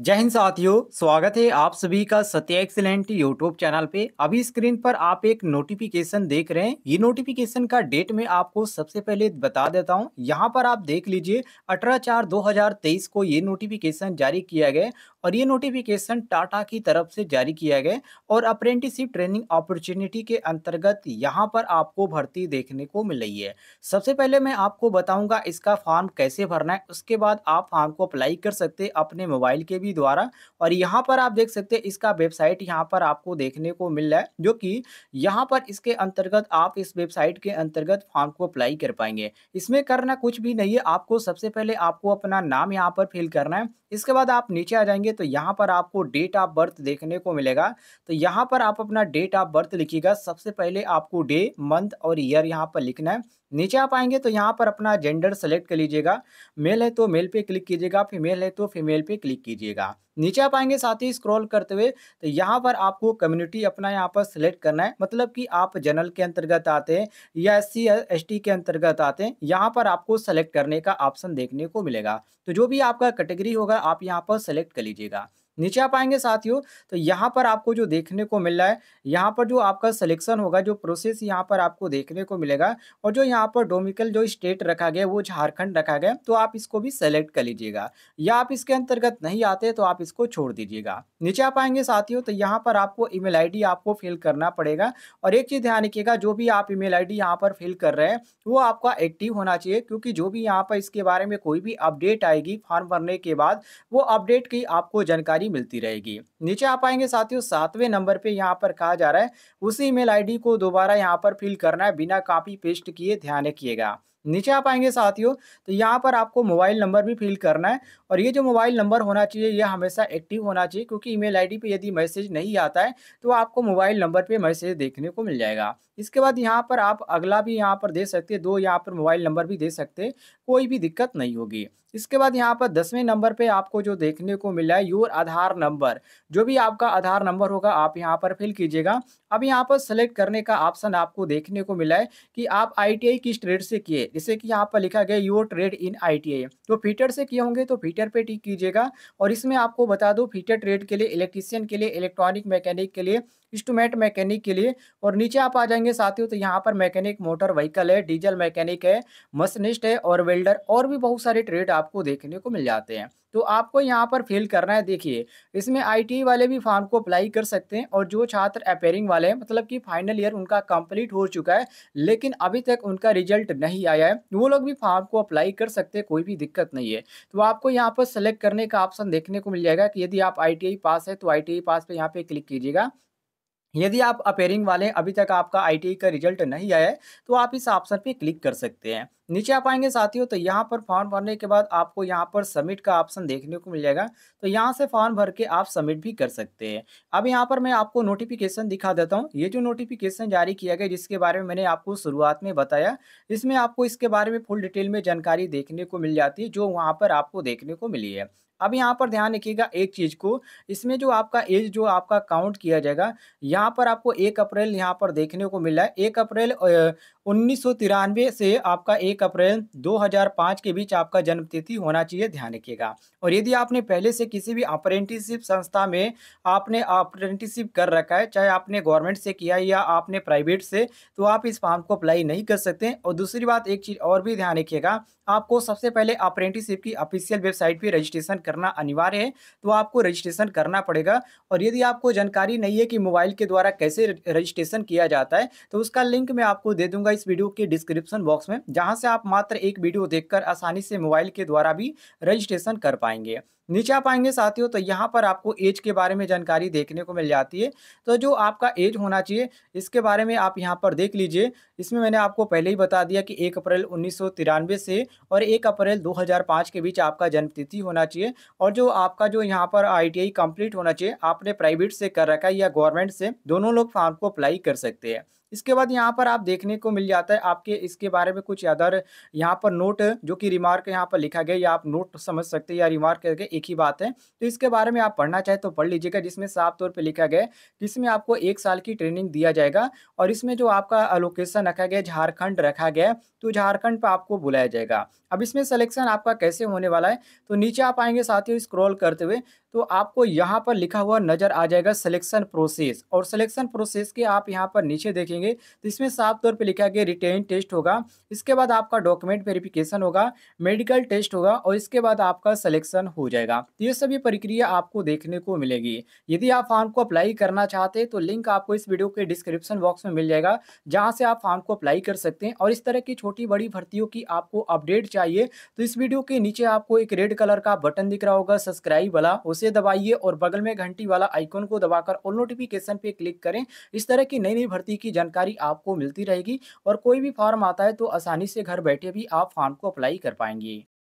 जय हिंद साथियों, स्वागत है आप सभी का सत्य एक्सीलेंट यूट्यूब चैनल पे। अभी स्क्रीन पर आप एक नोटिफिकेशन देख रहे हैं। ये नोटिफिकेशन का डेट मैं आपको सबसे पहले बता देता हूँ। यहाँ पर आप देख लीजिए 18/4/2023 को ये नोटिफिकेशन जारी किया गया और ये नोटिफिकेशन टाटा की तरफ से जारी किया गया और अप्रेंटिसशिप ट्रेनिंग अपॉर्चुनिटी के अंतर्गत यहाँ पर आपको भर्ती देखने को मिल रही है। सबसे पहले मैं आपको बताऊँगा इसका फॉर्म कैसे भरना है, उसके बाद आप फॉर्म को अप्लाई कर सकते अपने मोबाइल के द्वारा। और यहां पर आप देख सकते हैं इसका वेबसाइट यहां पर आपको देखने को मिल रहा है, जो कि यहां पर इसके अंतर्गत आप इस वेबसाइट के अंतर्गत फॉर्म को अप्लाई कर पाएंगे। इसमें करना कुछ भी नहीं है, आपको सबसे पहले आपको अपना नाम यहां पर फिल करना है। इसके बाद आप नीचे आ जाएंगे तो यहां पर आपको डेट ऑफ बर्थ देखने को मिलेगा, तो यहां पर आप अपना डेट ऑफ बर्थ लिखिएगा। सबसे पहले आपको डे, मंथ और ईयर यहां पर लिखना है। नीचे आप आएंगे तो यहाँ पर अपना जेंडर सेलेक्ट कर लीजिएगा। मेल है तो मेल पे क्लिक कीजिएगा, फीमेल है तो फीमेल पे क्लिक कीजिएगा। नीचे आप आएंगे साथ ही स्क्रॉल करते हुए तो यहाँ पर आपको कम्युनिटी अपना यहाँ पर सेलेक्ट करना है, मतलब कि आप जनरल के अंतर्गत आते हैं या SC/ST के अंतर्गत आते हैं, यहाँ पर आपको सेलेक्ट करने का ऑप्शन देखने को मिलेगा। तो जो भी आपका कैटेगरी होगा आप यहाँ पर सेलेक्ट कर लीजिएगा। नीचे आप आएंगे साथियों तो यहाँ पर आपको जो देखने को मिल रहा है, यहाँ पर जो आपका सिलेक्शन होगा, जो प्रोसेस यहाँ पर आपको देखने को मिलेगा और जो यहाँ पर डोमिकल जो स्टेट रखा गया वो झारखंड रखा गया, तो आप इसको भी सेलेक्ट कर लीजिएगा या आप इसके अंतर्गत नहीं आते तो आप इसको छोड़ दीजिएगा। नीचे आप आएंगे साथियों तो यहाँ पर आपको email ID आपको फिल करना पड़ेगा। और एक चीज़ ध्यान रखिएगा, जो भी आप email ID यहाँ पर फिल कर रहे हैं वो आपका एक्टिव होना चाहिए, क्योंकि जो भी यहाँ पर इसके बारे में कोई भी अपडेट आएगी फॉर्म भरने के बाद वो अपडेट की आपको जानकारी मिलती रहेगी। नीचे आप आएंगे साथियों 7वें नंबर पे यहाँ पर कहा जा रहा है उसी email ID को दोबारा यहाँ पर फिल करना है, बिना कॉपी पेस्ट किए ध्यान रखिएगा। नीचे आप आएंगे साथियों तो यहाँ पर आपको मोबाइल नंबर भी फिल करना है और ये जो मोबाइल नंबर होना चाहिए ये हमेशा एक्टिव होना चाहिए, क्योंकि email ID पे यदि मैसेज नहीं आता है तो आपको मोबाइल नंबर पे मैसेज देखने को मिल जाएगा। इसके बाद यहाँ पर आप अगला भी यहाँ पर दे सकते, 2 यहाँ पर मोबाइल नंबर भी दे सकते, कोई भी दिक्कत नहीं होगी। इसके बाद यहाँ पर 10वें नंबर पे आपको जो देखने को मिला है योर आधार नंबर, जो भी आपका आधार नंबर होगा आप यहाँ पर फिल कीजिएगा। अब यहाँ पर सेलेक्ट करने का ऑप्शन आपको देखने को मिला है कि आप ITI किस ट्रेड से किए, जैसे कि यहाँ पर लिखा गया योर ट्रेड इन ITI, तो फीटर से किए होंगे तो फीटर पे टिक कीजिएगा। और इसमें आपको बता दो फीटर ट्रेड के लिए इलेक्ट्रीशियन के लिए, इलेक्ट्रॉनिक मैकेनिक के लिए, इंस्ट्रूमेंट मैकेनिक के लिए। और नीचे आप आ जाएंगे साथियों तो यहाँ पर मैकेनिक मोटर व्हीकल है, डीजल मैकेनिक है, मशीनिस्ट है और वेल्डर, और भी बहुत सारे ट्रेड आपको देखने को मिल जाते हैं, तो आपको यहाँ पर फिल करना है। देखिए इसमें ITI वाले भी फॉर्म को अप्लाई कर सकते हैं और जो छात्र अपेयरिंग वाले हैं, मतलब कि फाइनल ईयर उनका कंप्लीट हो चुका है लेकिन अभी तक उनका रिजल्ट नहीं आया है, वो लोग भी फॉर्म को अप्लाई कर सकते हैं, कोई भी दिक्कत नहीं है। तो आपको यहाँ पर सेलेक्ट करने का ऑप्शन देखने को मिल जाएगा कि यदि आप ITI पास है तो ITI पास पर यहाँ पर क्लिक कीजिएगा। यदि आप अपेयरिंग वाले अभी तक आपका ITI का रिजल्ट नहीं आया है तो आप इस ऑप्शन पे क्लिक कर सकते हैं। नीचे आप आएंगे साथियों तो यहाँ पर फॉर्म भरने के बाद आपको यहाँ पर सबमिट का ऑप्शन देखने को मिल जाएगा, तो यहाँ से फॉर्म भर के आप सबमिट भी कर सकते हैं। अब यहाँ पर मैं आपको नोटिफिकेशन दिखा देता हूँ। ये जो नोटिफिकेशन जारी किया गया जिसके बारे में मैंने आपको शुरुआत में बताया, इसमें आपको इसके बारे में फुल डिटेल में जानकारी देखने को मिल जाती है जो वहाँ पर आपको देखने को मिली है। अब यहाँ पर ध्यान रखिएगा एक चीज़ को, इसमें जो आपका एज जो आपका काउंट किया जाएगा, यहाँ पर आपको 1 अप्रैल यहाँ पर देखने को मिला है। 1 अप्रैल 1993 से आपका 1 अप्रैल 2005 के बीच आपका जन्म तिथि होना चाहिए, ध्यान रखिएगा। और यदि आपने पहले से किसी भी अप्रेंटिसशिप संस्था में आपने अप्रेंटिसशिप कर रखा है, चाहे आपने गवर्नमेंट से किया या आपने प्राइवेट से, तो आप इस फॉर्म को अप्लाई नहीं कर सकते। और दूसरी बात एक चीज़ और भी ध्यान रखिएगा, आपको सबसे पहले अप्रेंटिसशिप की ऑफिशियल वेबसाइट पर रजिस्ट्रेशन करना अनिवार्य है, तो आपको रजिस्ट्रेशन करना पड़ेगा। और यदि आपको जानकारी नहीं है कि मोबाइल के द्वारा कैसे रजिस्ट्रेशन किया जाता है तो उसका लिंक मैं आपको दे दूंगा इस वीडियो के डिस्क्रिप्शन बॉक्स में, जहां से आप मात्र एक वीडियो देखकर आसानी से मोबाइल के द्वारा भी रजिस्ट्रेशन कर पाएंगे। नीचे आप आएंगे साथियों तो यहाँ पर आपको एज के बारे में जानकारी देखने को मिल जाती है, तो जो आपका एज होना चाहिए इसके बारे में आप यहाँ पर देख लीजिए। इसमें मैंने आपको पहले ही बता दिया कि 1 अप्रैल 1993 से और 1 अप्रैल 2005 के बीच आपका जन्म तिथि होना चाहिए। और जो आपका जो यहाँ पर ITI कंप्लीट होना चाहिए, आपने प्राइवेट से कर रखा है या गवर्नमेंट से, दोनों लोग फॉर्म को अप्लाई कर सकते हैं। इसके बाद यहाँ पर आप देखने को मिल जाता है आपके इसके बारे में कुछ अदर यहाँ पर नोट जो कि रिमार्क यहाँ पर लिखा गया, या आप नोट समझ सकते हैं या रिमार्क करके एक ही बात है, तो इसके बारे में आप पढ़ना चाहे तो पढ़ लीजिएगा। जिसमें साफ तौर पर लिखा गया जिसमें आपको 1 साल की ट्रेनिंग दिया जाएगा और इसमें जो आपका लोकेशन रखा गया झारखंड रखा गया, तो झारखंड पर आपको बुलाया जाएगा। अब इसमें सिलेक्शन आपका कैसे होने वाला है, तो नीचे आप आएंगे साथियों स्क्रॉल करते हुए तो आपको यहाँ पर लिखा हुआ नजर आ जाएगा सिलेक्शन प्रोसेस, और सिलेक्शन प्रोसेस के आप यहाँ पर नीचे देखेंगे तो इसमें साफ तौर पे लिखा गया रिटेन टेस्ट होगा, इसके बाद आपका डॉक्यूमेंट वेरिफिकेशन होगा, मेडिकल टेस्ट होगा और इसके बाद आपका सिलेक्शन हो जाएगा। तो ये सभी प्रक्रिया आपको देखने को मिलेगी। यदि आप फॉर्म को अप्लाई करना चाहते हैं तो लिंक आपको इस वीडियो के डिस्क्रिप्शन बॉक्स में मिल जाएगा, जहाँ से आप फॉर्म को अप्लाई कर सकते हैं। और इस तरह की छोटी बड़ी भर्तियों की आपको अपडेट चाहिए तो इस वीडियो के नीचे आपको एक रेड कलर का बटन दिख रहा होगा सब्सक्राइब वाला, उसे दबाइए और बगल में घंटी वाला आइकन को दबाकर ऑल नोटिफिकेशन पे क्लिक करें। इस तरह की नई नई भर्ती की जानकारी आपको मिलती रहेगी और कोई भी फॉर्म आता है तो आसानी से घर बैठे भी आप फॉर्म को अप्लाई कर पाएंगे।